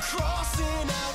I'm crossing out.